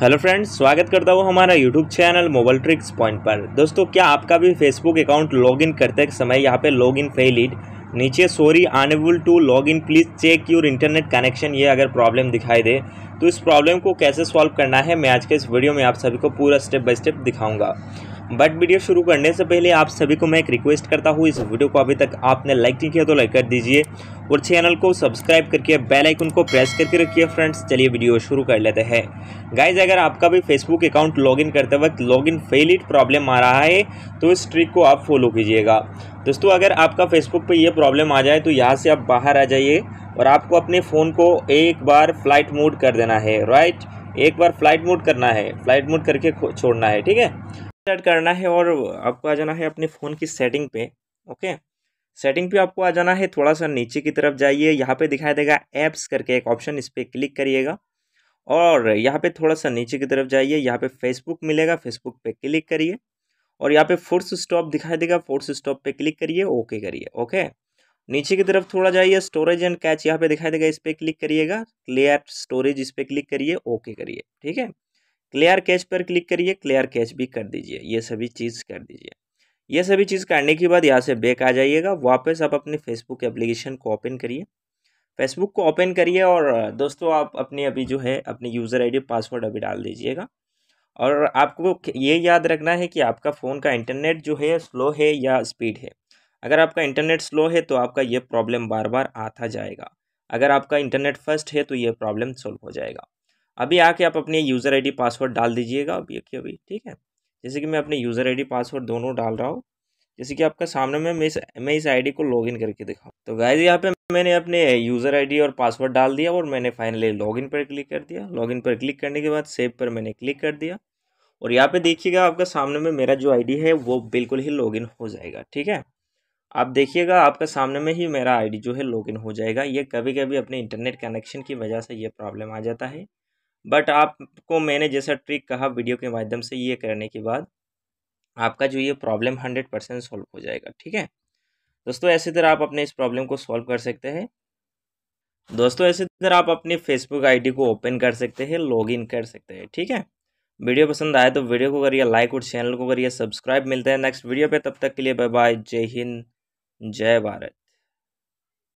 Hello friends, स्वागत करता हूँ हमारा YouTube channel mobile tricks point पर। दोस्तों, क्या आपका भी फेसबुक अकाउंट लॉगिन करते समय यहाँ पे लॉगिन फेलिड नीचे sorry unable to login please check your internet connection ये अगर प्रॉब्लम दिखाई दे तो इस प्रॉब्लम को कैसे सॉल्व करना है मैं आज के इस वीडियो में आप सभी को पूरा स्टेप बाय स्टेप दिखाऊंगा। बट वीडियो शुरू करने से पहले आप सभी को मैं एक रिक्वेस्ट करता हूँ, इस वीडियो को अभी तक आपने लाइक नहीं किया तो लाइक कर दीजिए और चैनल को सब्सक्राइब करके बेल आइकन को प्रेस करके रखिए। फ्रेंड्स, चलिए वीडियो शुरू कर लेते हैं। गाइज, अगर आपका भी फेसबुक अकाउंट लॉगिन करते वक्त लॉगिन फेलिड प्रॉब्लम आ रहा है तो इस ट्रिक को आप फॉलो कीजिएगा। दोस्तों, अगर आपका फेसबुक पर यह प्रॉब्लम आ जाए तो यहाँ से आप बाहर आ जाइए और आपको अपने फ़ोन को एक बार फ्लाइट मोड कर देना है। राइट, एक बार फ्लाइट मोड करना है, फ्लाइट मोड करके छोड़ना है, ठीक है, सेट करना है और आपको आ जाना है अपने फ़ोन की सेटिंग पे। ओके, सेटिंग पे आपको आ जाना है, थोड़ा सा नीचे की तरफ जाइए, यहाँ पे दिखाई देगा ऐप्स करके एक ऑप्शन, इस पर क्लिक करिएगा और यहाँ पे थोड़ा सा नीचे की तरफ जाइए, यहाँ पे फेसबुक मिलेगा, फेसबुक पे क्लिक करिए और यहाँ पे फोर्स स्टॉप दिखाई देगा, फोर्स स्टॉप पे क्लिक करिए, ओके करिए। ओके, नीचे की तरफ थोड़ा जाइए, स्टोरेज एंड कैच यहाँ पे दिखाई देगा, इस पर क्लिक करिएगा, क्लियर स्टोरेज इस पर क्लिक करिए, ओके करिए, ठीक है। क्लियर कैश पर क्लिक करिए, क्लियर कैश भी कर दीजिए, ये सभी चीज़ कर दीजिए। ये सभी चीज़ करने के बाद यहाँ से बैक आ जाइएगा, वापस आप अपने फेसबुक एप्लीकेशन को ओपन करिए, फेसबुक को ओपन करिए और दोस्तों आप अपने अभी जो है अपनी यूज़र आईडी पासवर्ड अभी डाल दीजिएगा। और आपको ये याद रखना है कि आपका फ़ोन का इंटरनेट जो है स्लो है या स्पीड है। अगर आपका इंटरनेट स्लो है तो आपका ये प्रॉब्लम बार बार आता जाएगा, अगर आपका इंटरनेट फास्ट है तो ये प्रॉब्लम सॉल्व हो जाएगा। अभी आके आप अपने यूज़र आईडी पासवर्ड डाल दीजिएगा अभी, ठीक है। जैसे कि मैं अपने यूज़र आईडी पासवर्ड दोनों डाल रहा हूँ, जैसे कि आपका सामने में मैं इस आईडी को लॉगिन करके दिखाऊँ। तो गाइस, यहाँ पे मैंने अपने यूज़र आईडी और पासवर्ड डाल दिया और मैंने फाइनली लॉगिन पर क्लिक कर दिया। लॉगिन पर क्लिक करने के बाद सेव पर मैंने क्लिक कर दिया और यहाँ पर देखिएगा आपका सामने में मेरा जो आईडी है वो बिल्कुल ही लॉगिन हो जाएगा, ठीक है। आप देखिएगा आपका सामने में ही मेरा आईडी जो है लॉगिन हो जाएगा। ये कभी कभी अपने इंटरनेट कनेक्शन की वजह से ये प्रॉब्लम आ जाता है, बट आपको मैंने जैसा ट्रिक कहा वीडियो के माध्यम से, ये करने के बाद आपका जो ये प्रॉब्लम 100% सॉल्व हो जाएगा, ठीक है। दोस्तों, ऐसी तरह आप अपने इस प्रॉब्लम को सॉल्व कर सकते हैं। दोस्तों, ऐसी तरह आप अपनी फेसबुक आईडी को ओपन कर सकते हैं, लॉगिन कर सकते हैं, ठीक है। वीडियो पसंद आए तो वीडियो को करिए लाइक और चैनल को करिए सब्सक्राइब। मिलते हैं नेक्स्ट वीडियो पर, तब तक के लिए बाय बाय, जय हिंद, जय भारत।